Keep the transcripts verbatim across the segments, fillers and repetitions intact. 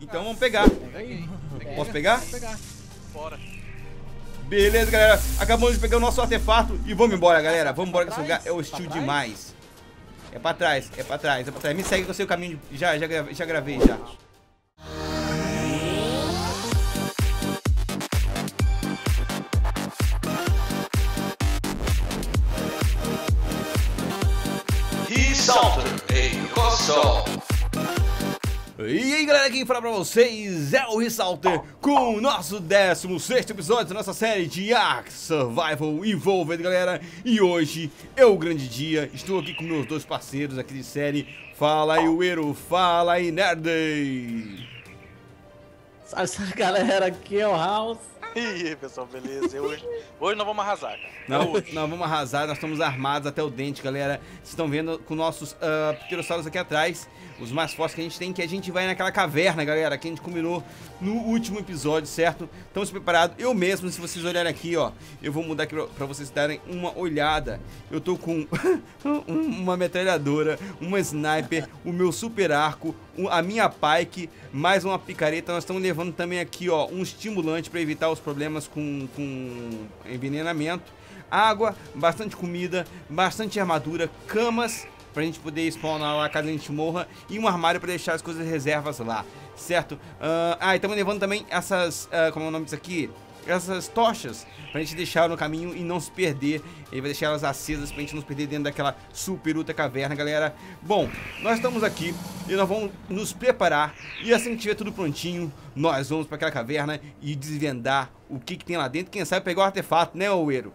Então vamos pegar. Pega aí. Pega. Posso pegar? pegar? Bora. Beleza, galera. Acabamos de pegar o nosso artefato e vamos embora, galera. Vamos embora, que esse lugar é hostil demais. É pra trás, é pra trás, é pra trás. Me segue que eu sei o caminho. De... Já, já, já gravei, já. E aí galera, quem fala pra vocês é o Hessalter com o nosso décimo sexto episódio da nossa série de ARK: Survival Evolved, galera. E hoje é o grande dia, estou aqui com meus dois parceiros aqui de série. Fala aí Wero, fala aí Nerd! Salve, salve galera, aqui é o House. E aí pessoal, beleza? Eu hoje, hoje nós vamos arrasar, cara. Não, hoje. Nós vamos arrasar, nós estamos armados até o dente, galera. Vocês estão vendo com nossos uh, pterossauros aqui atrás, os mais fortes que a gente tem, que a gente vai naquela caverna, galera, que a gente combinou no último episódio, certo? Estão se preparados? Eu mesmo, se vocês olharem aqui, ó, eu vou mudar aqui pra, pra vocês darem uma olhada. Eu tô com uma metralhadora, uma sniper, o meu super arco, a minha pike, mais uma picareta. Nós estamos levando também aqui, ó, um estimulante pra evitar os problemas com, com envenenamento. Água, bastante comida, bastante armadura, camas pra gente poder spawnar lá caso a gente morra, e um armário pra deixar as coisas reservas lá, certo? Uh, ah, e estamos levando também essas, uh, como é o nome disso aqui? Essas tochas, pra gente deixar no caminho e não se perder. Ele vai deixar elas acesas pra gente não se perder dentro daquela super ultra caverna, galera. Bom, nós estamos aqui e nós vamos nos preparar, e assim que tiver tudo prontinho, nós vamos pra aquela caverna e desvendar o que que tem lá dentro. Quem sabe pegar o artefato, né, Wero?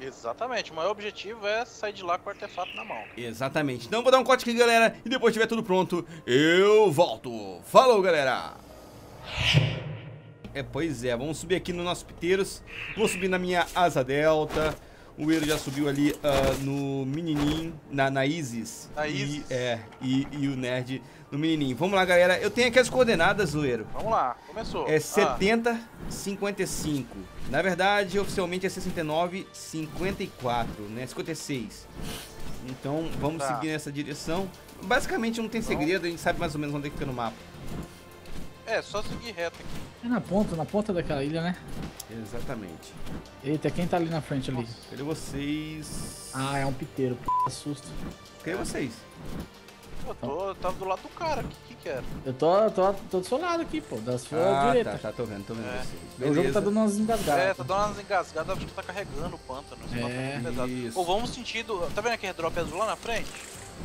Exatamente, o maior objetivo é sair de lá com o artefato na mão. Exatamente, então vou dar um corte aqui, galera, e depois que tiver tudo pronto, eu volto. Falou, galera! É, pois é, vamos subir aqui nos nossos piteiros. Vou subir na minha asa delta. O Eero já subiu ali uh, no menininho, na, na Isis. Na Isis. E, é, e, e o Nerd no menininho. Vamos lá, galera, eu tenho aqui as coordenadas, Eero. Vamos lá, começou. É setenta, ah. cinquenta e cinco. Na verdade, oficialmente é sessenta e nove, cinquenta e quatro, né, cinquenta e seis. Então, vamos tá. seguir nessa direção. Basicamente não tem segredo, a gente sabe mais ou menos onde é que fica no mapa. É, só seguir reto aqui. É na ponta, na ponta daquela ilha, né? Exatamente. Eita, quem tá ali na frente ali? Cadê vocês? Ah, é um piteiro, p... susto. Cadê vocês? Eu tô, eu tava do lado do cara, o que que era? Eu tô, tô, tô do seu lado aqui, pô, da sua ah, direita. Ah, tá, tá, tô vendo, tô vendo é. vocês. Beleza. O jogo tá dando umas engasgadas. É, tá dando umas engasgadas, acho que tá carregando o pântano. É, tá isso. Ou vamos sentido, tá vendo aquele drop azul lá na frente?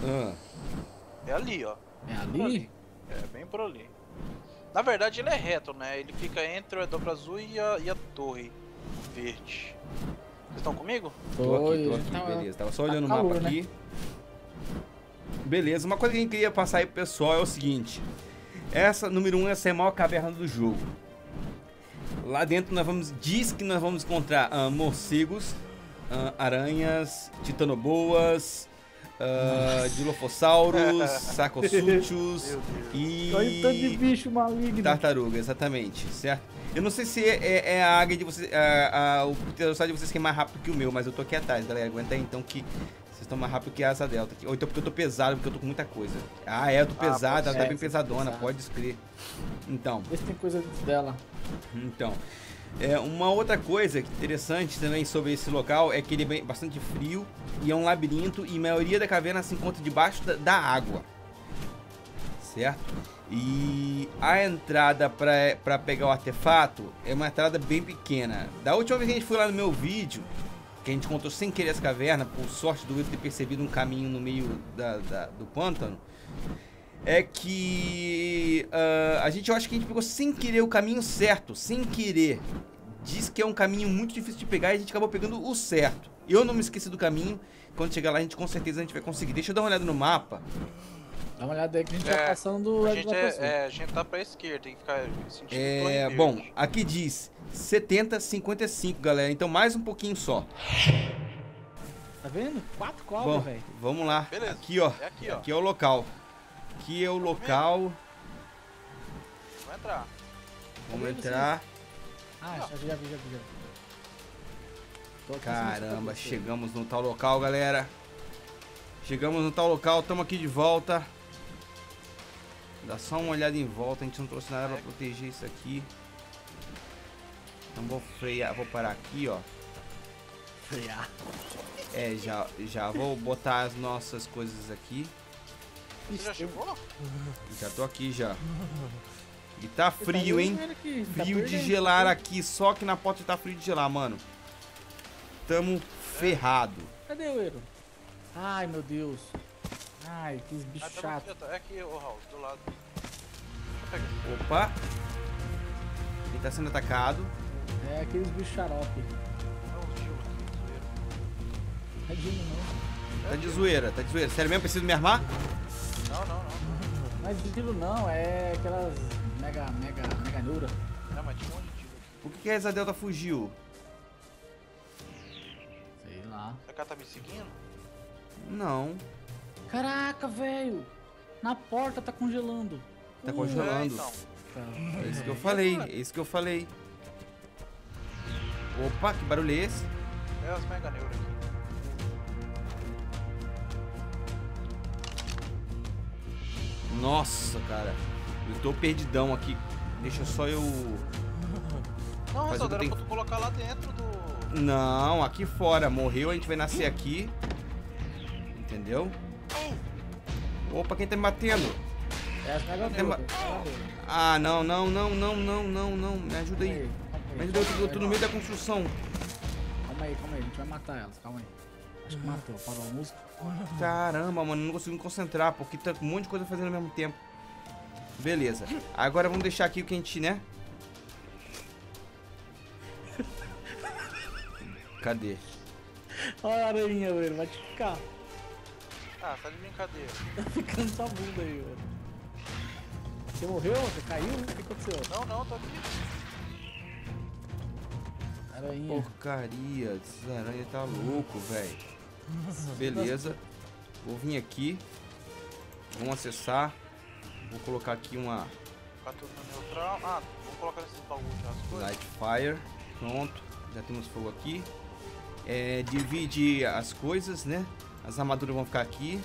Ah. É ali, ó. É ali? É, bem por ali. Na verdade ele é reto, né? Ele fica entre o dobro azul e a, e a torre verde. Vocês estão comigo? Tô aqui, tô aqui, tava, beleza. Tava só olhando tá calor, o mapa aqui. Né? Beleza, uma coisa que a gente queria passar aí pro pessoal é o seguinte. Essa, número um, essa é a maior caverna do jogo. Lá dentro nós vamos, diz que nós vamos encontrar uh, morcegos, uh, aranhas, titanoboas... Uh, Dilofossauros, sacossuchos e de bicho maligno. Tartaruga, exatamente, certo? Eu não sei se é, é a águia de vocês, a, a, o pterossauro de vocês que é mais rápido que o meu, mas eu tô aqui atrás, galera. Aguenta aí então que vocês estão mais rápido que a asa delta. Ou então porque eu tô pesado, porque eu tô com muita coisa. Ah, é, eu tô pesado, ah, ela é, tá bem pesadona, pesado. Pode escrever. Então. Vê se tem coisa dentro dela. Então. É, uma outra coisa interessante também sobre esse local é que ele é bastante frio e é um labirinto, e a maioria da caverna se encontra debaixo da, da água, certo? E a entrada para pegar o artefato é uma entrada bem pequena. Da última vez que a gente foi lá no meu vídeo, que a gente encontrou sem querer essa caverna, por sorte do Eero ter percebido um caminho no meio da, da, do pântano, é que uh, a gente, eu acho que a gente pegou sem querer o caminho certo, sem querer. Diz que é um caminho muito difícil de pegar e a gente acabou pegando o certo. Eu não me esqueci do caminho, quando chegar lá a gente com certeza a gente vai conseguir. Deixa eu dar uma olhada no mapa. Dá uma olhada aí que a gente é, tá passando do lado da é, é, a gente tá pra esquerda, tem que ficar sentindo é, bom, aqui diz setenta, cinquenta e cinco, galera, então mais um pouquinho só. Tá vendo? Quatro cobras, velho. Vamos lá, beleza. Aqui, ó, é aqui, ó, aqui é o local. Aqui é o local. Vamos entrar. Vamos entrar. Ah, já vi, já vi, já vi. Caramba, chegamos no tal local, galera. Chegamos no tal local, estamos aqui de volta. Dá só uma olhada em volta, a gente não trouxe nada pra proteger isso aqui. Então vou frear, vou parar aqui, ó. Frear. É, já, já vou botar as nossas coisas aqui. Você já chegou? Já tô aqui já. E tá frio, hein? Frio de gelar aqui, só que na porta tá frio de gelar, mano. Tamo ferrado. Cadê o Eero? Ai, meu Deus. Ai, que bicho chato. É aqui, o House, do lado. Opa. Ele tá sendo atacado. É, aqueles bichos xarope. Tá de zoeira. Tá de zoeira, tá de zoeira. Sério mesmo? Preciso me armar? Não, não, não. Mas de tiro não, é aquelas mega, mega, mega dura. Não, mas de onde tiro aqui? Por que, que a Isadeuta fugiu? Sei lá. A cara tá me seguindo? Não. Caraca, velho. Na porta tá congelando. Tá uh, congelando. É, então. É isso que eu falei, é isso que eu falei. Opa, que barulho é esse? É as mega neuras aqui. Nossa, cara. Eu tô perdidão aqui. Deixa só eu... Não, Ressalto, era pra tu colocar lá dentro do... Não, aqui fora. Morreu, a gente vai nascer aqui. Entendeu? Opa, quem tá me batendo? É as mega neuras. Ah, não, não, não, não, não, não, não. Me ajuda aí. Me ajuda aí, eu tô no meio da construção. Calma aí, calma aí, a gente vai matar elas, calma aí. Acho que matou, parou a música. Caramba, mano, não consigo me concentrar, porque tá um monte de coisa fazendo ao mesmo tempo. Beleza, agora vamos deixar aqui o que a gente, né? Cadê? Olha a aranha, velho, vai te ficar. Ah, tá de brincadeira. Tá ficando sua bunda aí, velho. Você morreu? Você caiu? O que aconteceu? Não, não, tô aqui. Aranha. Porcaria, esses aranha tá louco, velho. Beleza. Vou vir aqui. Vamos acessar. Vou colocar aqui uma... neutral. Ah, vou colocar nesses bagulhos as coisas. Light fire. Pronto. Já temos fogo aqui. É, divide as coisas, né? As armaduras vão ficar aqui.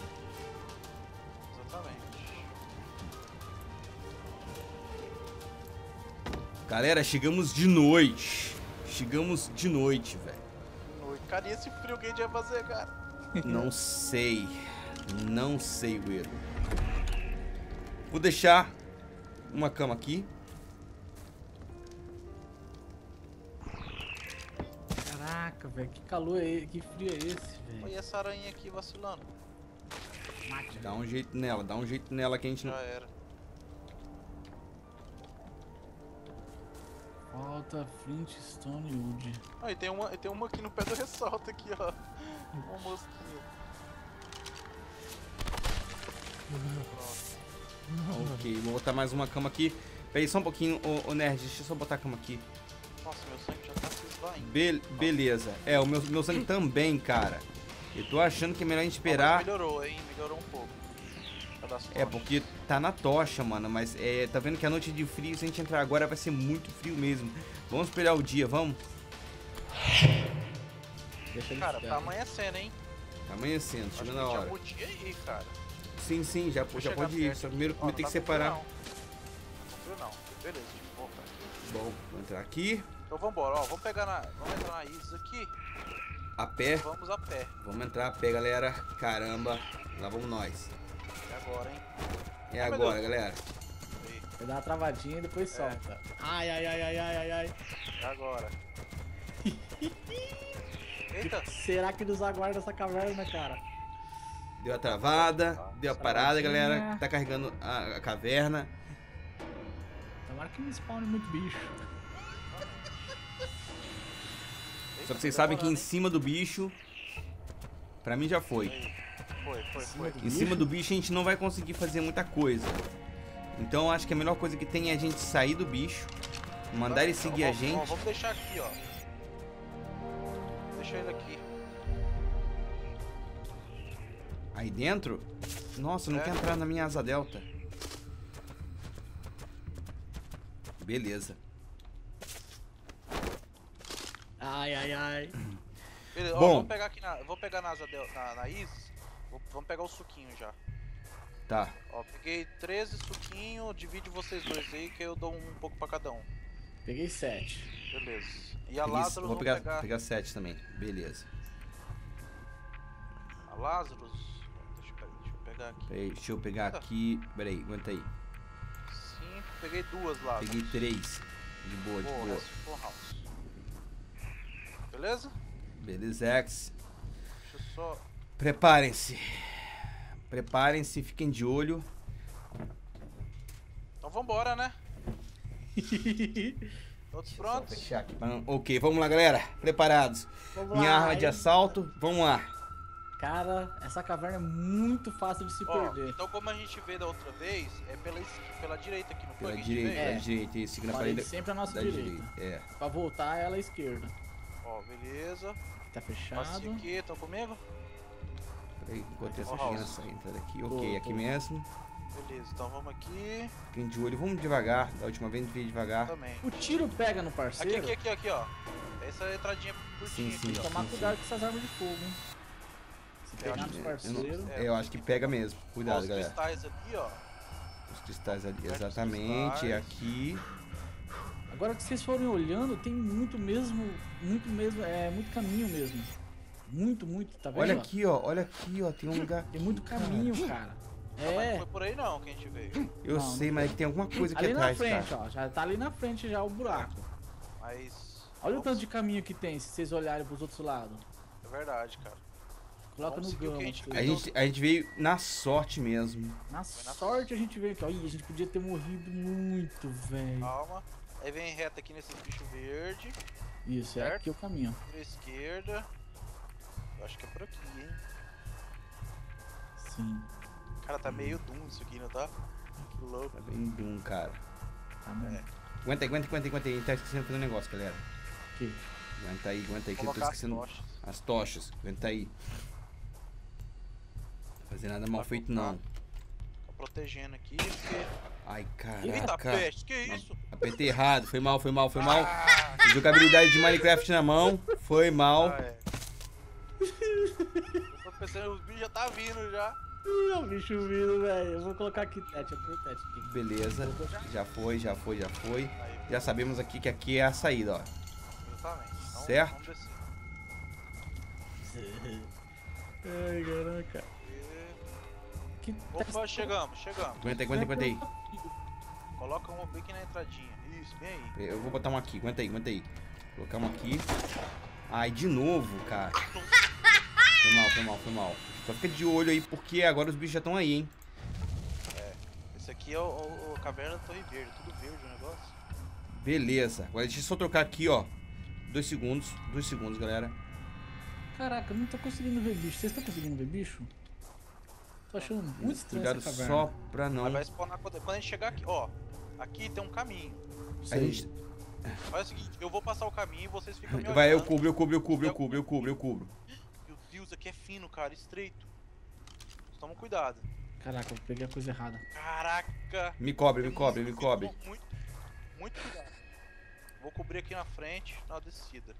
Galera, chegamos de noite. Chegamos de noite, velho. Cara, e esse frio que a gente vai fazer, cara? Não sei. Não sei, Wero. Vou deixar uma cama aqui. Caraca, velho. Que calor é esse? Que frio é esse, velho? Olha essa aranha aqui vacilando. Dá um jeito nela. Dá um jeito nela que a gente não... Já era. Falta Flintstone Wood. Ah, e tem uma, tem uma aqui no pé do Ressalto aqui, ó. Uma mosquinha. Ok, vou botar mais uma cama aqui. Pera aí só um pouquinho, ô, ô nerd, deixa eu só botar a cama aqui. Nossa, meu sangue já tá se esvaindo. Be beleza. É, o meu, meu sangue também, cara. Eu tô achando que é melhor a gente esperar. Ah, melhorou, hein? Melhorou um pouco. É, porque tá na tocha, mano, mas é, tá vendo que a noite de frio, se a gente entrar agora vai ser muito frio mesmo. Vamos esperar o dia, vamos? Deixa ele cara, ficar, tá amanhecendo, hein? Tá amanhecendo, chegando na hora. Já podia ir, cara. Sim, sim, já, já pode ir, só primeiro oh, tem que tá separar. Não, não, não, beleza, vou voltar aqui. Bom, vou entrar aqui. Então vambora, ó, vamos pegar na, vamos entrar na Isis aqui. A pé? Vamos a pé. Vamos entrar a pé, galera, caramba, lá vamos nós. É agora, hein? É ai, agora, galera. Vai dar uma travadinha e depois é. Solta. Ai, ai, ai, ai, ai, ai. É agora. Eita. Será que nos aguarda essa caverna, cara? Deu a travada, ah, deu a parada, galera. Tá carregando a, a caverna. Tomara que não spawne muito bicho. Só que vocês sabem que em cima do bicho, pra mim já foi. Foi, foi, foi. Em cima do bicho a gente não vai conseguir fazer muita coisa. Então acho que a melhor coisa que tem é a gente sair do bicho, mandar ele seguir a gente. Vamos deixar aqui, ó. Deixa ele aqui. Aí dentro? Nossa, não quer entrar na minha asa delta. Beleza. Ai, ai, ai. Beleza, ó, bom, vou pegar aqui na, vou pegar na asa delta, na, na Isis. Vamos pegar o suquinho já. Tá. Ó, peguei treze suquinhos, divide vocês dois aí que eu dou um pouco pra cada um. Peguei sete. Beleza. E a peguei, Lázaro vou pegar, pegar... pegar sete também. Beleza. A Lázaro... Deixa, deixa eu pegar aqui. Peraí, deixa eu pegar ah. aqui... Peraí, aguenta aí. cinco, peguei duas Lázaro. Peguei três. De boa, de boa. boa. Ficou House. Beleza? Beleza, X. Deixa eu só... Preparem-se. Preparem-se, fiquem de olho. Então vambora, né? Todos prontos? Fechar aqui pra... Ok, vamos lá, galera. Preparados. Vamos Minha lá, arma aí. de assalto, vamos lá. Cara, essa caverna é muito fácil de se oh, perder. Então, como a gente veio da outra vez, é pela, pela direita aqui, não foi? Pela direita, pela é. direita. Isso, na parede sempre a nossa direita. direita. É. Pra voltar, ela é à esquerda. Ó, oh, beleza. Tá fechado. Passa aqui, estão comigo? Peraí, enquanto essa oh, saída daqui. Tô, ok, tô, aqui tô. mesmo. Beleza, então vamos aqui. Fiquem de olho, vamos devagar. Da última vez a gente veio devagar. Também. O tiro pega no parceiro. Aqui, aqui, aqui, aqui, ó. Essa entradinha curtinha aqui. Tem que tomar sim, cuidado sim. com essas armas de fogo, hein? Se pegar no parceiro. Eu, não, é, eu acho que pega mesmo. Cuidado, ó, os galera. Os cristais ali, ó. Os cristais ali, exatamente. Cristais. Aqui. Agora que vocês forem olhando, tem muito mesmo. Muito mesmo. É muito caminho mesmo. Muito, muito. Tá vendo? Olha aqui, ó. Olha aqui, ó. Tem um lugar. Tem muito caminho, cara. É. Não, mas não foi por aí não que a gente veio. Eu não, sei, não mas é que tem alguma coisa aqui ali atrás, cara. Ali na frente, tá? ó. Já tá ali na frente já o buraco. Mas... Olha Nossa. o tanto de caminho que tem, se vocês olharem pros outros lados. É verdade, cara. Coloca Vamos no gama. A gente, a, gente, a gente veio na sorte mesmo. Na, na sorte a gente veio aqui. Olha, a gente podia ter morrido muito, velho. Calma. Aí vem reto aqui nesses bichos verdes. Isso, certo? é aqui o caminho. Pra esquerda. Eu acho que é por aqui, hein. Sim. Cara, tá meio doom isso aqui, não tá? Que louco. Tá bem doom, cara. Tá mesmo. Aguenta aí, aguenta aí, aguenta aí. A gente tá esquecendo de fazer um negócio, galera. O quê? Aguenta aí, aguenta aí, que eu tô esquecendo. As tochas. As tochas. Aguenta aí. Não fazer nada mal feito, não. Tá protegendo aqui, porque... Ai, caraca. Eita, peste, que isso? Apertei errado. Foi mal, foi mal, foi mal. Ah. Jogabilidade de Minecraft na mão. Foi mal. Ah, é. Eu tô pensando, os bichos já tá vindo, já. Não, bicho vindo, velho. Eu vou colocar aqui, tete, eu tenho tete aqui. Beleza, já foi, já foi, já foi. Aí, já sabemos aqui que aqui é a saída, ó. Exatamente. Então, certo? Vamos descer. Ai, caraca. E... Opa, chegamos, chegamos. Aguenta aí, aguenta aí, aguenta aí. Coloca um bem aqui na entradinha. Isso, bem aí. Eu vou botar um aqui, aguenta aí, aguenta aí. Colocar um aqui. Ai, de novo, cara. Foi mal, foi mal, foi mal. Só fica de olho aí, porque agora os bichos já estão aí, hein? É, esse aqui é o, o, o caverna da Torre Verde, tudo verde o negócio. Beleza, agora deixa eu só trocar aqui, ó. Dois segundos, dois segundos, galera. Caraca, eu não tô conseguindo ver bicho. Vocês estão conseguindo ver bicho? Tô achando muito Cuidado estranho Cuidado essa caverna. só pra não... Mas vai spawnar quando a gente chegar aqui, ó. Aqui tem um caminho. A gente... Faz o seguinte, eu vou passar o caminho e vocês ficam me olhando. Vai, eu cubro, eu cubro, eu cubro, eu cubro, eu cubro, eu cubro. Isso aqui é fino, cara, estreito. Toma cuidado. Caraca, eu peguei a coisa errada. Caraca. Me cobre, me cobre, me cobre. Muito, muito cuidado. Vou cobrir aqui na frente, na descida.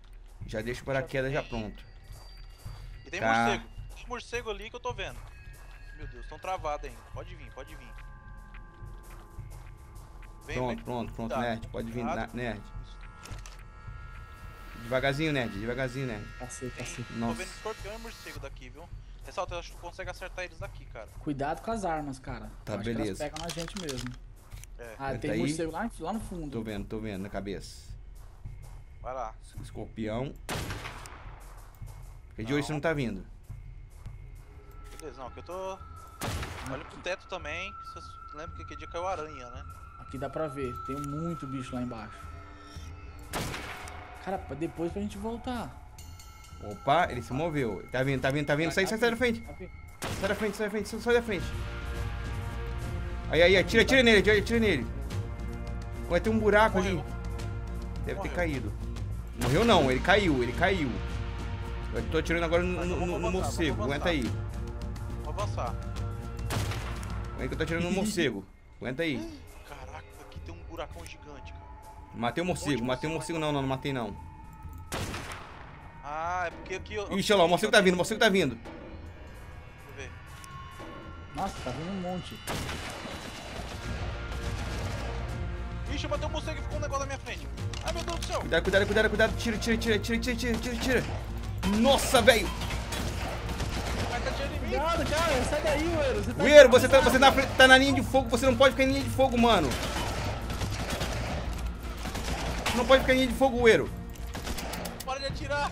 Já deixa o paraquedas já pronto. E tem tá. morcego. Tem morcego ali que eu tô vendo. Meu Deus, estão travados ainda. Pode vir, pode vir. Vem, pronto, vem. pronto, pronto, cuidado. Nerd. Pode vir, na, nerd. Devagarzinho, Nerd, devagarzinho, Nerd. Passei, passei. Nossa. Tô vendo escorpião e morcego daqui, viu? Ressalta, eu acho que tu consegue acertar eles daqui, cara. Cuidado com as armas, cara. Tá, eu beleza. Acho que elas pegam na gente mesmo. É. Ah, Vai tem tá morcego lá, lá no fundo. Tô vendo, tô vendo, na cabeça. Vai lá. Escorpião. Porque de hoje você não tá vindo. Beleza, não, que eu tô... Olha pro teto também, vocês lembram que aquele dia caiu aranha, né? Aqui dá pra ver, tem muito bicho lá embaixo. Cara, depois pra gente voltar. Opa, ele se moveu. Tá vindo, tá vindo, tá vindo. Sai, sai, sai da frente. Sai da frente, sai da frente, sai da frente. Aí, aí, atira, atira nele, atira, atira nele. Vai ter um buraco ali. Deve ter caído. Morreu não, ele caiu, ele caiu. Eu tô atirando agora no, no, no, no morcego, aguenta aí. Vou avançar. Aguenta que eu tô atirando no morcego. Aguenta aí. Caraca, aqui tem um buracão gigante, cara. Matei o morcego, matei o morcego não, não, não matei não. Ah, é porque aqui eu... Ixi, olha lá, o morcego tá vindo, o morcego tá vindo. Deixa eu ver. Nossa, tá vindo um monte. Ixi, eu botei um morcego e ficou um negócio na minha frente. Ai, meu Deus do céu. Cuidado, cuidado, cuidado, cuidado. Tira, tira, tira, tira, tira, tira, tira, tira. Nossa, velho. Cuidado, cara, sai daí, Wero. Você tá Wero, você, tá, você tá, tá na linha de fogo, você não pode ficar em linha de fogo, mano. Não pode ficar em linha de fogo, Wero. Para de atirar.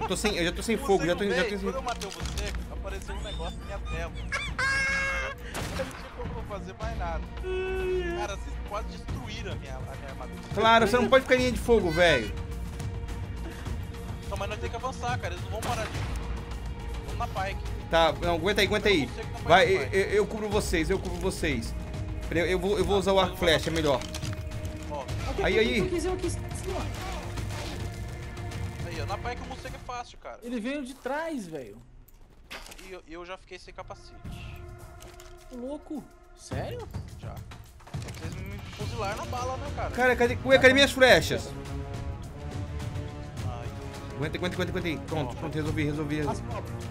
Eu, tô sem, eu já tô sem fogo, já tô, já tô sem... Quando eu matei você, apareceu um negócio na minha tela. Eu não tinha como fazer mais nada. Cara, vocês quase destruíram a minha, a minha armadura. Claro, você não pode ficar em linha de fogo, velho. Não, mas nós temos que avançar, cara. Eles não vão parar de... Vamos na pike. Tá, não, aguenta aí, aguenta aí. Vai, eu, eu, eu cubro vocês, eu cubro vocês. Eu, eu, vou, eu vou usar o arco flecha, é melhor. Aí, aí. Aí, ó, na pike o morcego é fácil, cara. Ele veio de trás, velho. E eu, eu já fiquei sem capacete. Tô louco. Sério? Já. Vocês me fuzilaram na bala, né, cara? Cara, cadê, ué, cadê minhas flechas? Aguenta, aguenta, aguenta, aguenta aí. Pronto, oh, pronto, resolvi, resolvi. As cobras.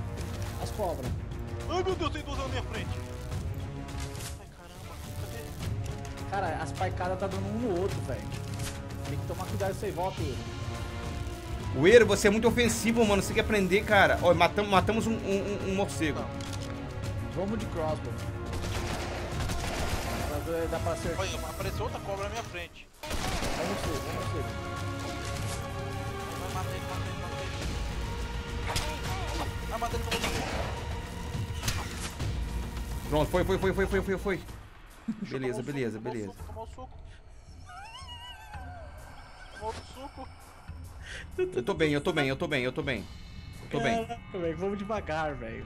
As cobras. Ai, meu Deus, tem duas na minha frente. Ai, caramba, cadê? Cara, as paicadas tá dando um no outro, velho. Tem que tomar cuidado, você volta, Wero. Wero, você é muito ofensivo, mano. Você tem que aprender, cara. Ó, matam, matamos um, um, um morcego. Não. Vamos de crossbow. Dá pra ser. Olha, apareceu outra cobra na minha frente. Vamos ser, vamos ser. Pronto, foi, foi, foi, foi, foi, foi, foi. Beleza, beleza, beleza. Tomou o suco. Tomou o suco. Eu tô bem, eu tô bem, eu tô bem, eu tô bem. Eu tô bem. Caraca, vamos devagar, velho.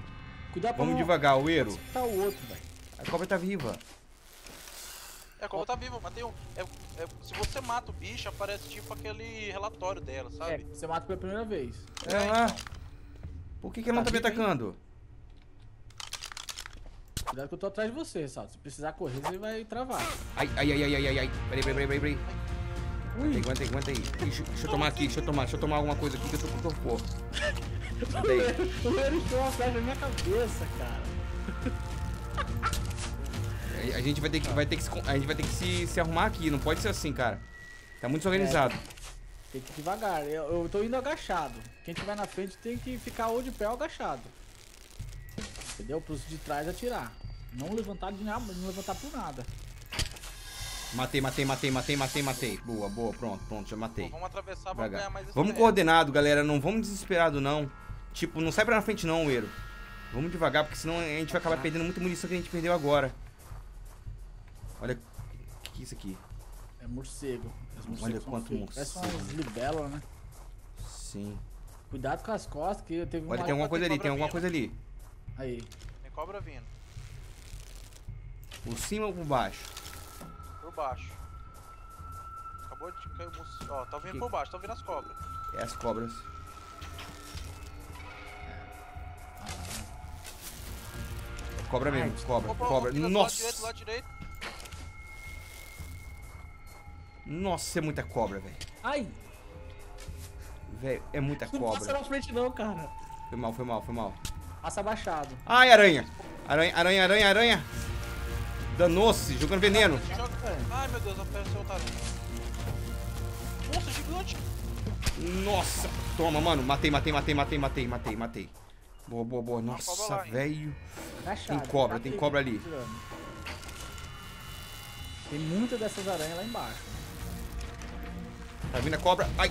Cuidado pra Vamos devagar, Wero. Tá o outro, velho. A cobra tá viva. É, a cobra tá viva, matei um. É, é, se você mata o bicho, aparece tipo aquele relatório dela, sabe? É, você mata pela primeira vez. É, é lá. Por que, que ela tá não tá me atacando? Aí. Cuidado que eu tô atrás de você, Ressalto. Se precisar correr, você vai travar. Ai, ai, ai, ai, ai, ai. Peraí, peraí, peraí, peraí. Aguenta aí, aguenta aí. Deixa, deixa eu tomar aqui, deixa eu tomar. Deixa eu tomar alguma coisa aqui que eu tô com torpor. O Wero entrou atrás da minha cabeça, cara. A gente vai ter que, vai ter que, a gente vai ter que se, se arrumar aqui, não pode ser assim, cara. Tá muito desorganizado. É. Tem que ir devagar, eu, eu tô indo agachado. Quem tiver na frente tem que ficar ou de pé ou agachado. Entendeu? Pros de trás atirar. Não levantar de nada, não levantar por nada. Matei, matei, matei, matei, matei, matei. Boa, boa, pronto, pronto, já matei. Bom, vamos atravessar, vamos ganhar mais. Vamos coordenado, galera, não vamos desesperado, não. Tipo, não sai pra na frente não, Wero. Vamos devagar, porque senão a gente vai acabar perdendo muita munição que a gente perdeu agora. Olha, o que é isso aqui? É morcego. Olha quanto morcego. Parece umas libelas, né? Sim. Cuidado com as costas, que eu teve uma... Olha, tem alguma coisa ali, tem alguma coisa ali. Aí. Tem cobra vindo. Por cima ou por baixo? Por baixo. Acabou de cair o morcego. Ó, tá vindo por baixo, tá vindo as cobras. É as cobras. É cobra mesmo, cobra, cobra. Nossa! Lado direito, lado direito. Nossa, é muita cobra, velho. Ai! Velho, é muita cobra. Não passa na frente não, cara. Foi mal, foi mal, foi mal. Passa abaixado. Ai, aranha! Aranha, aranha, aranha, aranha! Danou-se, jogando veneno. Ai, meu Deus, apareceu o tarinho. Nossa, gigante! Nossa! Toma, mano. Matei, matei, matei, matei, matei, matei, matei. Boa, boa, boa. Nossa, velho. Tem cobra, tem cobra ali. Tem muita dessas aranhas lá embaixo. Tá vindo a cobra. Ai!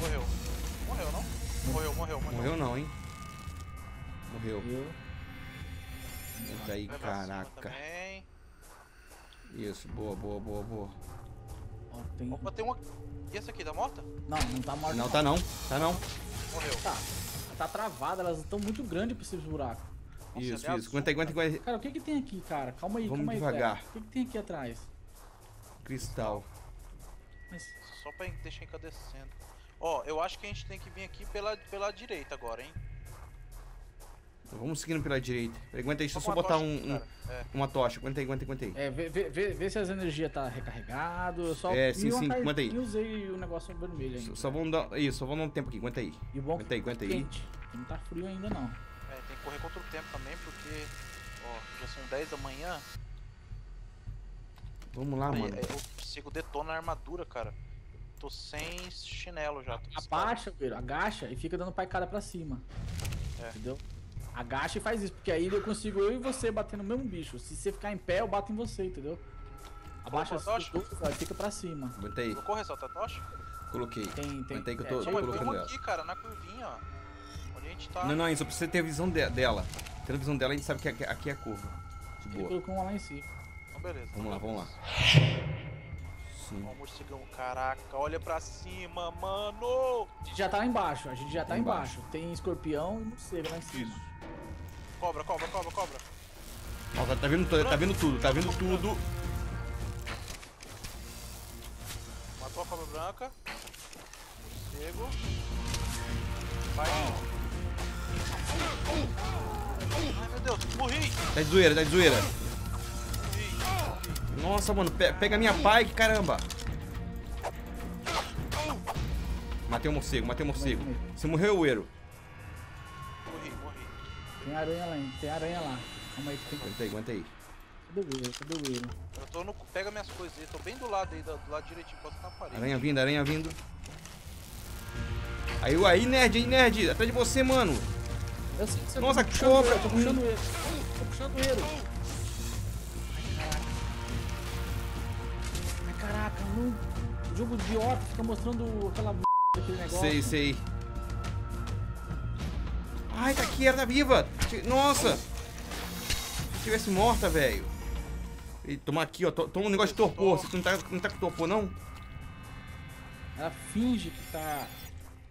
Morreu. Morreu, não? Morreu, morreu, morreu. Morreu não, hein? Morreu. Morreu. Eita aí, caraca. Isso, boa, boa, boa, boa. Tem... Opa, tem uma... E essa aqui, da morta? Não, não tá morta. Não, tá não. Tá não. Morreu. Tá. Tá travada, elas estão muito grandes pra esses buracos. Nossa, isso, isso. Aguenta aí, aguenta aí. Cara, o que que tem aqui, cara? Calma aí, vamos calma aí. Vamos devagar. O que que tem aqui atrás? Cristal. Mas... Só pra deixar encadecendo. Ó, oh, eu acho que a gente tem que vir aqui pela, pela direita agora, hein? Então, vamos seguindo pela direita. Aguenta aí, deixa eu só botar tocha, um, um, é. uma tocha. Aguenta aí, aguenta aí, aguenta aí. É, vê, vê, vê se as energias tá recarregado. Eu só é, sim, sim, aguenta aí. Eu usei o negócio vermelho ainda. Só vamos dar, isso, só vamos dar um tempo aqui, aguenta aí. E o bom aguenta que aí, aguenta quente. Aí. Não tá frio ainda não. É, tem que correr contra o tempo também, porque ó, já são dez da manhã. Vamos lá, aí, mano. Eu consigo detonar a armadura, cara. Tô sem chinelo já. Abaixa, Wero, agacha e fica dando paicada pra cima. É. Entendeu? Agacha e faz isso, porque aí eu consigo eu e você bater no mesmo bicho. Se você ficar em pé, eu bato em você, entendeu? Abaixa as tochas e fica pra cima. Aguenta aí. Colocou o ressalto a tocha? Coloquei. Tem, tem. Aguenta que eu tô, é, tô é, colocando ela. Aqui, cara, na curvinha, ó. Onde a gente tá. Não, não, isso precisa ter a visão de, dela. Tendo a visão dela, a gente sabe que aqui, aqui é a curva. De boa. Ele colocou uma lá em cima. Então, beleza. Vamos lá, vamos lá. Ó, morcegão, caraca, olha pra cima, mano! A gente já tá lá embaixo, a gente já tá embaixo. embaixo. Tem escorpião e morcego lá em cima. Isso. Cobra, cobra, cobra, cobra. Ó, tá vindo, tá vindo tudo, tá vindo tudo. Matou a cobra branca. Morcego. Vai. Ai, meu Deus, morri! Tá de zoeira, tá de zoeira. Nossa, mano, pe pega minha pai, que caramba. Matei o morcego, matei o morcego. Você morreu, Wero? Morri, morri. Tem aranha lá, hein? Tem aranha lá. Calma aí, tem... Aguenta aí, aguenta aí. Cadê o Wero? Cadê o Wero? Eu tô no... Pega minhas coisas aí, tô bem do lado aí, do lado direitinho, posso estar na parede. Aranha vindo, aranha vindo. Aí, aí, nerd, aí, nerd. Atrás de você, mano. Eu sei que você... Nossa, tá cobra. Tô puxando o Wero. Tô puxando o Wero. Caraca, um jogo idiota fica mostrando aquela b**** daquele negócio. Sei, sei. Ai, tá aqui, ela tá viva. Nossa. Se tivesse morta, velho. E tomar aqui, ó. Toma um negócio de torpor. Você não tá, não tá com torpor, não? Ela finge que tá...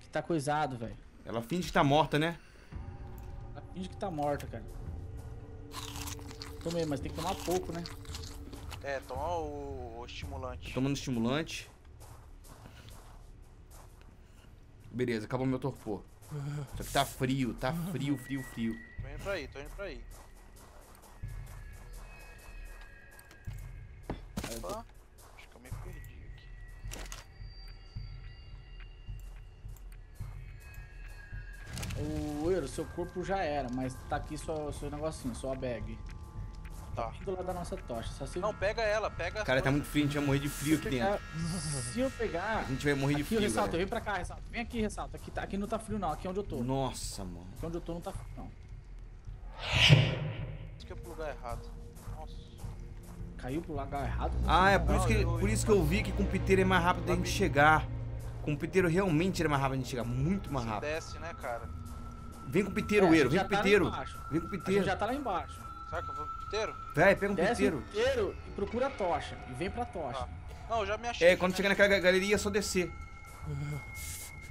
Que tá coisado, velho. Ela finge que tá morta, né? Ela finge que tá morta, cara. Tomei, mas tem que tomar pouco, né? É, toma o estimulante. Tomando estimulante. Beleza, acabou meu torpor. Só que tá frio, tá frio, frio, frio. Tô indo pra aí, tô indo pra aí. Opa. Acho que eu me perdi aqui. Ô, Eero, seu corpo já era, mas tá aqui só seu negocinho, só a bag. Tá. Do lado da nossa tocha. Só se... Não, pega ela, pega. Cara, tá muito frio, a gente vai morrer de frio aqui pegar... dentro. Se eu pegar... A gente vai morrer aqui de frio, aqui, Ressalto, vem pra cá, Ressalto. Vem aqui, Ressalto. Aqui, tá... aqui não tá frio, não. Aqui é onde eu tô. Nossa, mano. Aqui onde eu tô não tá frio, não. Isso que é pro lugar errado. Nossa. Caiu pro lugar errado? Ah, é por, não, isso, que... Eu... por isso que eu vi que com o piteiro é mais rápido a gente chegar. Com o piteiro realmente era mais rápido a gente chegar. Muito mais rápido. Se desce, né, cara? Vem com o piteiro, Wero. É, vem com o piteiro. Tá vem com o piteiro. A gente já tá lá embaixo. Será que eu vou pro piteiro? Véi, pega um piteiro. Desce piteiro e procura a tocha. E vem pra tocha. Ah. Não, eu já me achei. É, quando chegar naquela galeria é só descer.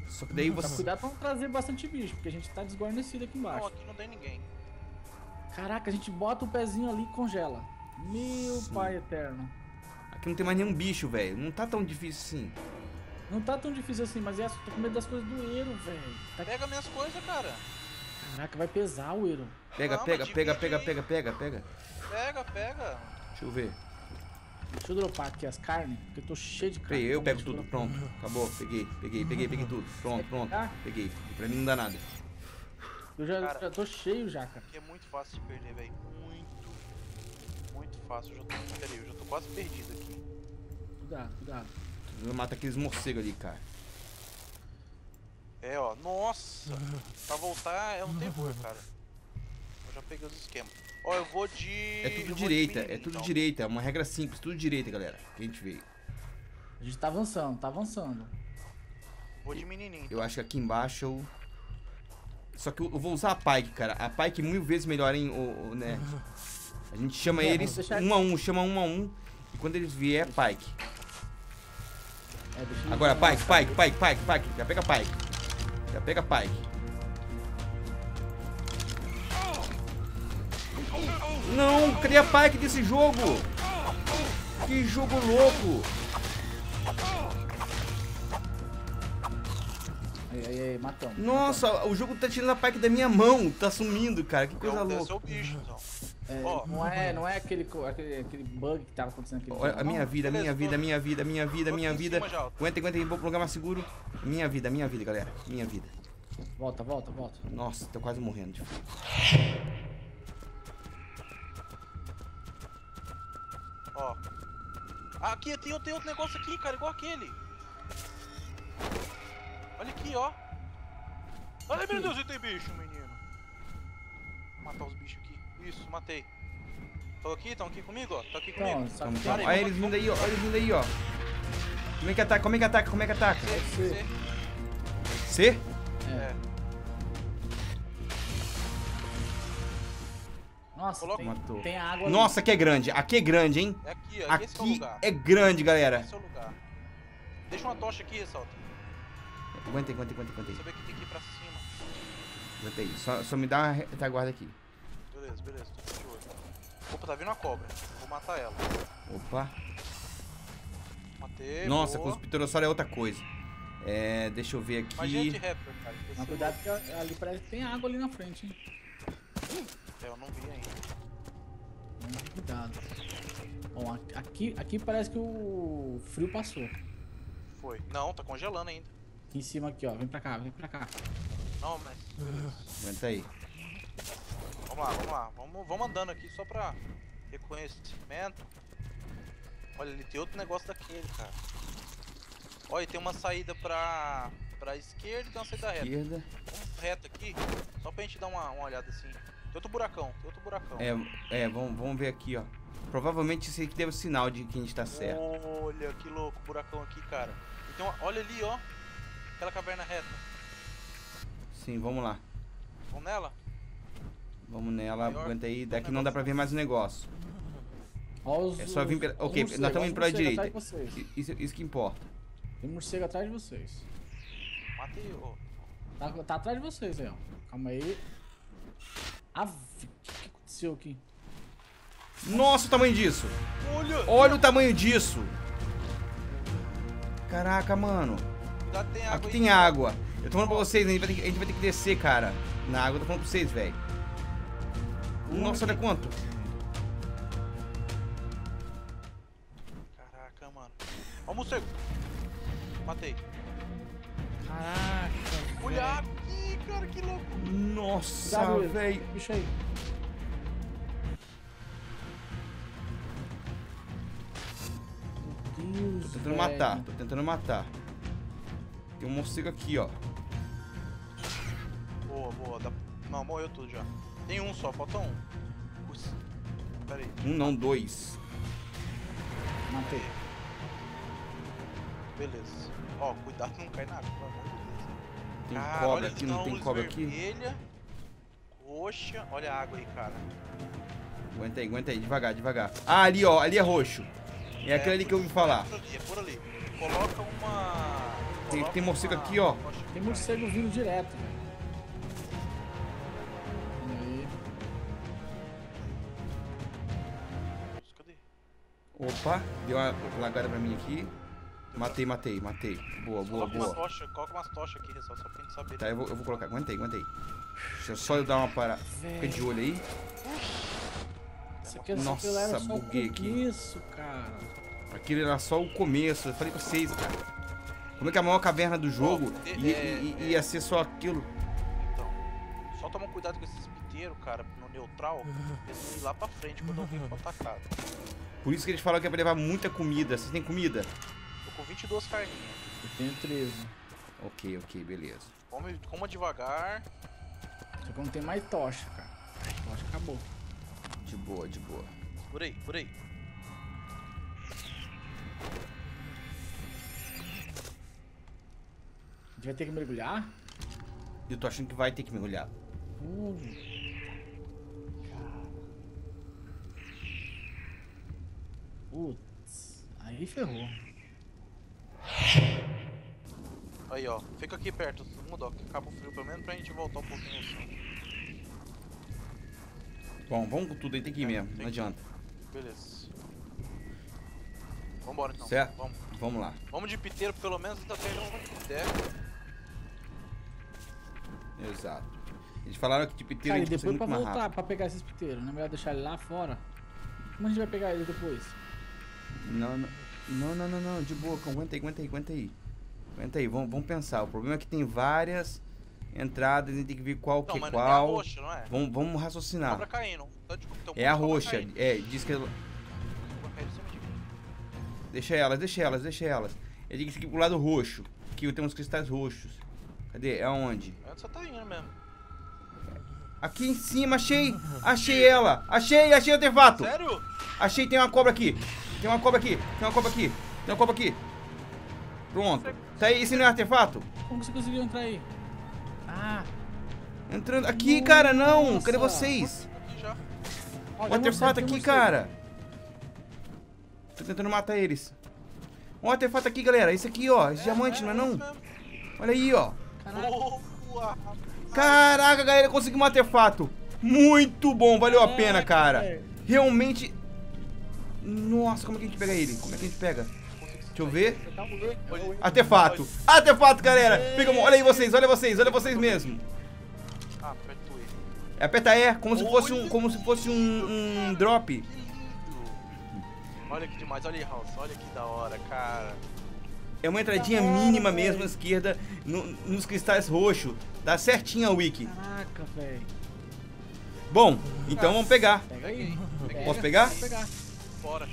Só que daí você... Tá, cuidado pra não trazer bastante bicho, porque a gente tá desguarnecido aqui embaixo. Não, aqui não tem ninguém. Caraca, a gente bota o pezinho ali e congela. Meu Sim. pai eterno. Aqui não tem mais nenhum bicho, velho. Não tá tão difícil assim. Não tá tão difícil assim, mas é, eu tô com medo das coisas do Eero, velho. Tá... Pega minhas coisas, cara. Caraca, vai pesar o Eero. Pega, não, pega, pega, pega, pega, pega, pega. Pega, pega. Deixa eu ver. Deixa eu dropar aqui as carnes, porque eu tô cheio de carne. Eu pego tudo, pronto. Acabou, peguei, peguei, peguei, peguei tudo. Pronto, pronto, peguei. Pra mim não dá nada. Eu já, cara, já tô cheio já, cara. É muito fácil de perder, velho. Muito, muito fácil. Eu já tô, peraí, eu já tô quase perdido aqui. Cuidado, cuidado. Eu mato aqueles morcegos ali, cara. É, ó, nossa. Pra voltar é um terror, cara. Eu já peguei os esquemas. Ó, eu vou de... É tudo direita, é tudo direita. É uma regra simples, tudo direita, galera. Que a gente veio. A gente tá avançando, tá avançando. Vou de menininho. Eu acho que aqui embaixo eu... Só que eu vou usar a pike, cara. A pike mil vezes melhor, hein, o, o, né? A gente chama eles um a um, chama um a um. E quando eles vier, é pike. Agora, pike, pike, pike, pike, pike. Já pega pike. Já pega pike. Não, cadê a pike desse jogo? Que jogo louco! Aí, aí, aí, matamos. Nossa, matamos. O jogo tá tirando a pack da minha mão. Tá sumindo, cara. Que coisa louca. Esse é o bicho, então. É, oh. Não é, não é aquele, aquele, aquele bug que tava acontecendo aqui. A minha vida, a minha vida, a minha vida, a minha vida, a minha vida. Aguenta, aguenta aí, vou pro lugar mais seguro. Minha vida, minha vida, galera. Minha vida. Volta, volta, volta. Nossa, tô quase morrendo. Tipo. Ó. Aqui, tem, tem outro negócio aqui, cara, igual aquele. Olha aqui, ó. Olha, meu Deus, tem bicho, menino. Vou matar os bichos aqui. Isso, matei. Tô aqui, estão aqui comigo, ó. Tô aqui comigo. Então, tá. Olha eles vindo aí, ó. Olha eles vindo aí, ó. Como é que ataca? Como é que ataca? Como é que ataca? C? C? É. Nossa, tem, tem água ali. Nossa, aqui é grande. Aqui é grande, hein? É aqui, ó. Aqui esse é, o lugar. É grande, galera. Esse é o lugar. Deixa uma tocha aqui, Ressalto. Aguentei, aguentei, aguentei, aguentei. Saber que tem que ir pra cima. Aguentei. Só, só me dá uma retaguarda aqui. Beleza, beleza. Tô de olho. Opa, tá vindo uma cobra. Vou matar ela. Opa. Matei. Nossa, boa. Com os Pterossauro é outra coisa. É, deixa eu ver aqui. Mas, gente, rapper, cara, mas cuidado que ali parece que tem água ali na frente, hein. É, eu não vi ainda. Cuidado. Bom, aqui, aqui parece que o frio passou. Foi. Não, tá congelando ainda. Aqui em cima aqui, ó. Vem pra cá, vem pra cá. Não, mas... Aguenta aí. Vamos lá, vamos lá. Vamos, vamos andando aqui só pra reconhecimento. Olha, ele tem outro negócio daquele, cara. Olha, tem uma saída pra, pra esquerda e tem uma saída esquerda. Reta. Vamos reto aqui, só pra gente dar uma, uma olhada assim. Tem outro buracão, tem outro buracão. É, é vamos, vamos ver aqui, ó. Provavelmente isso aqui deu sinal de que a gente tá certo. Olha, que louco o buracão aqui, cara. Então, olha ali, ó. Aquela caverna reta. Sim, vamos lá. Vamos nela? Vamos nela, aguenta aí. Daqui não dá pra ver mais o negócio. Os, é só vir pela... Ok, nós estamos indo pra direita. Isso, isso que importa. Tem morcego atrás de vocês. Matei, ô. Tá, tá atrás de vocês aí, ó. Calma aí. Ave, o que aconteceu aqui? Nossa, o tamanho disso! Olha, Olha o tamanho disso! Caraca, mano. Cuidado, tem água. Aqui tem água. Eu tô falando pra vocês, a gente vai ter que, a gente vai ter que descer, cara. Na água eu tô falando pra vocês, velho. Nossa, olha quanto. Caraca, mano. Ó o morcego. Matei. Caraca. Olha a água aqui, cara, que louco. Nossa, velho. Bicho aí. Meu Deus. Tô tentando véio. matar, tô tentando matar. Tem um morcego aqui, ó. Boa, boa. Dá... Não, morreu tudo já. Tem um só, falta um. Ups. Pera aí. Um não, dois. Matei. Beleza. Ó, cuidado que não cai nada. Tem ah, cobra aqui, não tem cobra vermelha, aqui? Roxa. Olha a água aí, cara. Aguenta aí, aguenta aí, devagar, devagar. Ah, ali, ó, ali é roxo. É, é aquele ali que eu ouvi falar. É por ali, é por ali. Coloca uma... Tem, tem morcego uma... aqui, ó. Tem morcego vindo direto, velho. Opa, deu uma lagada pra mim aqui. Matei, matei, matei. Boa, boa, boa. Uma tocha, coloca umas tochas aqui, só pra gente saber. Tá, eu vou, eu vou colocar. Aguentei, aguentei. Deixa eu só eu dar uma parada. Fica de olho aí. Aqui, nossa, buguei aqui. Isso, cara. Aquilo era só o começo. Eu falei pra vocês, cara. Como é que a maior caverna do jogo oh, ia, é, ia, ia é. ser só aquilo? Então, só toma cuidado com esses piteiros, cara. No neutral, eles ir lá pra frente quando alguém for atacado. Por isso que eles falam que é pra levar muita comida. Vocês têm comida? Tô com vinte e duas carninhas. Eu tenho treze. Ok, ok, beleza. Come, coma devagar. Só que não tem mais tocha, cara. A tocha acabou. De boa, de boa. Por aí, por aí. A gente vai ter que mergulhar? Eu tô achando que vai ter que mergulhar. Hum. Putz, aí ferrou. Aí, ó, fica aqui perto, todo mundo, ó, que acaba o frio pelo menos pra gente voltar um pouquinho assim. Bom, vamos com tudo aí, tem que ir é, mesmo, não adianta. Que... Beleza. Vambora então. Certo? Vamos. Vamos lá. Vamos de piteiro, pelo menos até onde der. Exato. Eles falaram que de piteiro a gente consegue muito mais rápido. Cara, depois pra voltar pra pegar esses piteiros, não é melhor deixar ele lá fora? Como a gente vai pegar ele depois? Não, não, não, não, não, não. De boa, aguenta aí, aguenta aí, aguenta aí. Aguenta aí, vamos, vamos pensar. O problema é que tem várias entradas, a gente tem que ver qual que é qual. É a roxa, não é? Vamos, vamos raciocinar. Cobra caindo. É a roxa, é, diz que ela... Deixa elas, deixa elas, deixa elas. Eu digo que pro lado roxo, que tem uns cristais roxos. Cadê? É onde? Só tá indo mesmo. Aqui em cima, achei! Achei ela! Achei, achei o artefato! Sério? Achei, tem uma cobra aqui! Tem uma cobra aqui! Tem uma cobra aqui! Tem uma cobra aqui! Pronto! Tá aí, esse não é artefato? Como você conseguiu entrar aí? Ah! Entrando aqui, nossa, cara, não! Nossa. Cadê vocês? Olha, o artefato aqui, cara! Tô tentando matar eles. Um artefato aqui, galera. Esse aqui, ó. Esse é, diamante, é, não é não? É. Olha aí, ó. Caraca, Caraca galera. Consegui um artefato. Muito bom. Valeu é, a pena, cara. É. Realmente... Nossa, como é que a gente pega ele? Como é que a gente pega? Deixa eu ver. Artefato. Artefato, galera. Fica bom. Olha aí vocês. Olha vocês. Olha vocês mesmo. Aperta E. Como se fosse um, como se fosse um, um drop. Olha que demais, olha aí, House, olha que da hora, cara. É uma entradinha hora, mínima véio. Mesmo à esquerda, no, nos cristais roxos. Tá certinho a wiki. Caraca, velho. Bom, então vamos pegar. Pega aí. Pega. Posso pegar? Pega. Pegar. Bora.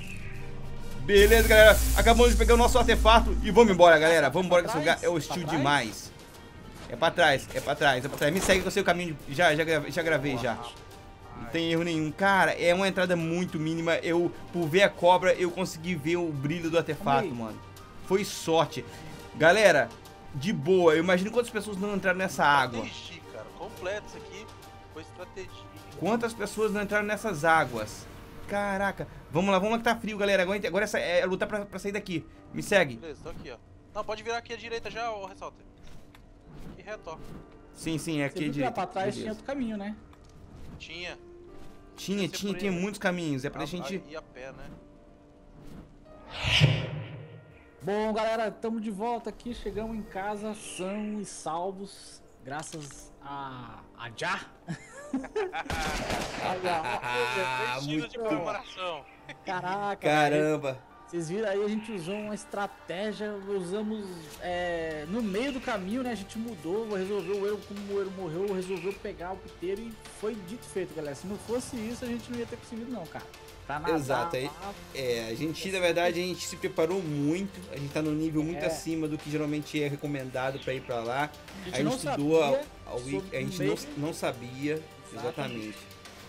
Beleza, galera. Acabamos de pegar o nosso artefato e vamos embora, galera. Vamos embora, que esse lugar é hostil demais. É pra trás, é pra trás, é pra trás. Me segue que eu sei o caminho. De... Já, já, já gravei, Boa. já. Não tem erro nenhum. Cara, é uma entrada muito mínima. Eu, por ver a cobra, eu consegui ver o brilho do artefato, mano. Foi sorte. Galera, de boa. Eu imagino quantas pessoas não entraram nessa água. Cara. Completo isso aqui. Foi estratégia. Quantas pessoas não entraram nessas águas. Caraca. Vamos lá, vamos lá que tá frio, galera. Agora, agora essa é lutar pra, pra sair daqui. Me segue. Beleza, tô aqui, ó. Não, pode virar aqui à direita já, ô Ressalter. E reto, ó. Sim, sim, é aqui à direita. Pra trás tinha outro caminho, né? Tinha. Tinha, tinha, tinha muitos caminhos. É pra ah, gente... ir a pé, né? Bom, galera, estamos de volta aqui. Chegamos em casa, são e salvos. Graças a... a Já. ah, muito de comparação. Caraca. Caramba. Cara, vocês viram aí, a gente usou uma estratégia. Usamos... É, no meio do caminho, né? A gente mudou, resolveu o Eero, como o Eero morreu, resolveu pegar o piteiro e foi dito feito, galera. Se não fosse isso, a gente não ia ter conseguido não, cara. Tá na Exato. Lá, lá, é, a gente, na verdade, a gente se preparou muito. A gente tá num nível muito é. acima do que geralmente é recomendado pra ir pra lá. A gente, a gente estudou, a, a, a, a gente não, não sabia, exatamente. exatamente.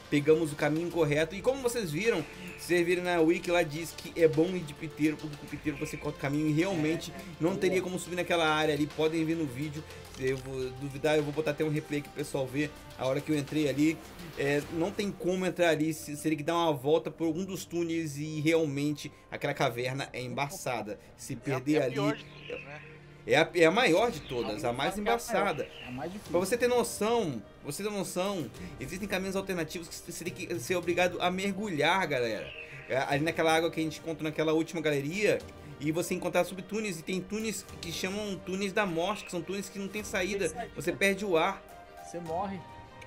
Pegamos o caminho correto. E como vocês viram, vocês viram na wiki lá, diz que é bom ir de piteiro, porque com piteiro você corta o caminho e realmente não teria como subir naquela área ali. Podem ver no vídeo. Se eu vou duvidar, eu vou botar até um replay aqui pro pessoal ver a hora que eu entrei ali. É, não tem como entrar ali, seria que dar uma volta por algum dos túneis e realmente aquela caverna é embaçada. Se perder ali... É a, é a maior de todas, a mais embaçada. Pra você ter noção, você ter noção, existem caminhos alternativos que você tem que ser obrigado a mergulhar, galera. Ali naquela água que a gente encontrou naquela última galeria, e você encontrar subtúneis, e tem túneis que chamam túneis da morte, que são túneis que não tem saída, você perde o ar. Você morre.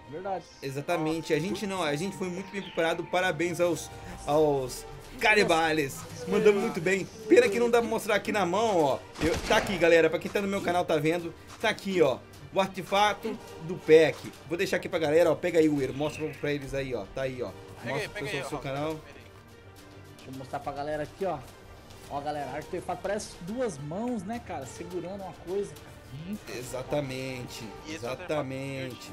Verdade. Exatamente, a gente não, a gente foi muito bem preparado, parabéns aos... aos Caribales, mandando muito bem. Pena que não dá pra mostrar aqui na mão, ó. Eu, tá aqui, galera, pra quem tá no meu canal tá vendo. Tá aqui, ó, o artefato do pack. Vou deixar aqui pra galera, ó. Pega aí o Eero, mostra pra eles aí, ó. Tá aí, ó. Mostra pro pessoal do seu canal. Deixa eu mostrar pra galera aqui, ó. Ó, galera, artefato parece duas mãos, né, cara? Segurando uma coisa. Exatamente, exatamente.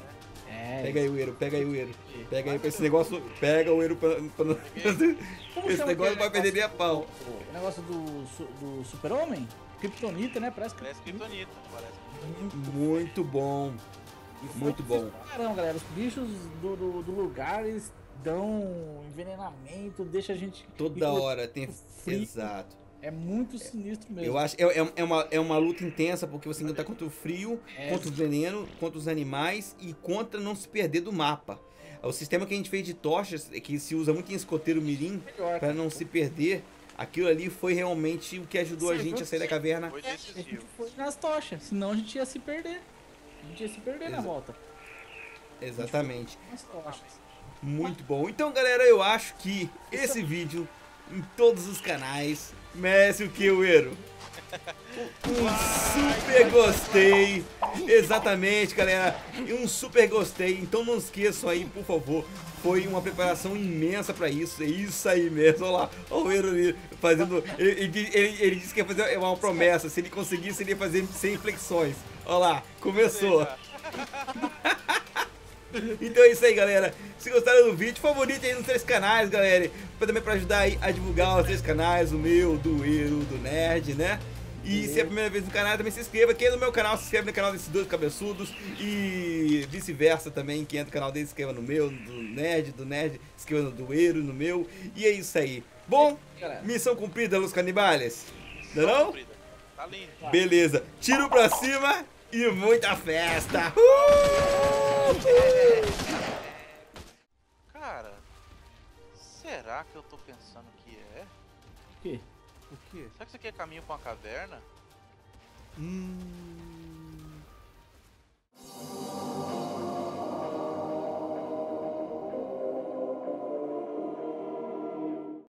É, pega aí o Eero, pega aí o Eero. Pega aí pra esse negócio. Pega o Eero pra, pra não. Esse negócio vai perder minha pau. O negócio do, do super-homem? Kryptonita, né? Parece Kryptonita. Muito bom. Muito bom. Caramba, galera. Os bichos do, do, do lugar, eles dão envenenamento, deixa a gente. Toda hora tem. Exato. É muito sinistro mesmo. Eu acho é, é, é, uma, é uma luta intensa, porque você ainda tá contra o frio, é. contra o veneno, contra os animais e contra não se perder do mapa. O sistema que a gente fez de tochas, que se usa muito em escoteiro mirim, para não se perder, aquilo ali foi realmente o que ajudou Sim, a gente a sair da caverna. Foi nas tochas, senão a gente ia se perder. A gente ia se perder Exato. na volta. Exatamente. Muito bom. Então, galera, eu acho que esse vídeo, em todos os canais, merece o que, Wero? Um super gostei. Exatamente, galera. E um super gostei. Então não esqueçam aí, por favor. Foi uma preparação imensa pra isso. É isso aí mesmo. Olha lá. Olha o Eero fazendo. Ele, ele, ele, ele disse que ia fazer uma promessa. Se ele conseguisse, ele ia fazer sem flexões. Olha lá. Começou. Então é isso aí, galera. Se gostaram do vídeo, favorite aí nos três canais, galera. Também pra ajudar aí a divulgar os três canais. O meu, do Eero, do Nerd, né? E se é a primeira vez no canal, também se inscreva. Quem é no meu canal, se inscreve no canal desses dois cabeçudos. E vice-versa também. Quem é do canal dele, se inscreva no meu, do Nerd, do Nerd, se inscreva no do Eero, no meu. E é isso aí. Bom, missão cumprida, Los Canibales. Não é não? Tá lindo. Beleza. Tiro pra cima e muita festa. Uh! Cara, será que eu tô pensando que é? O quê? O que? Será que isso aqui é caminho pra uma caverna? Hum...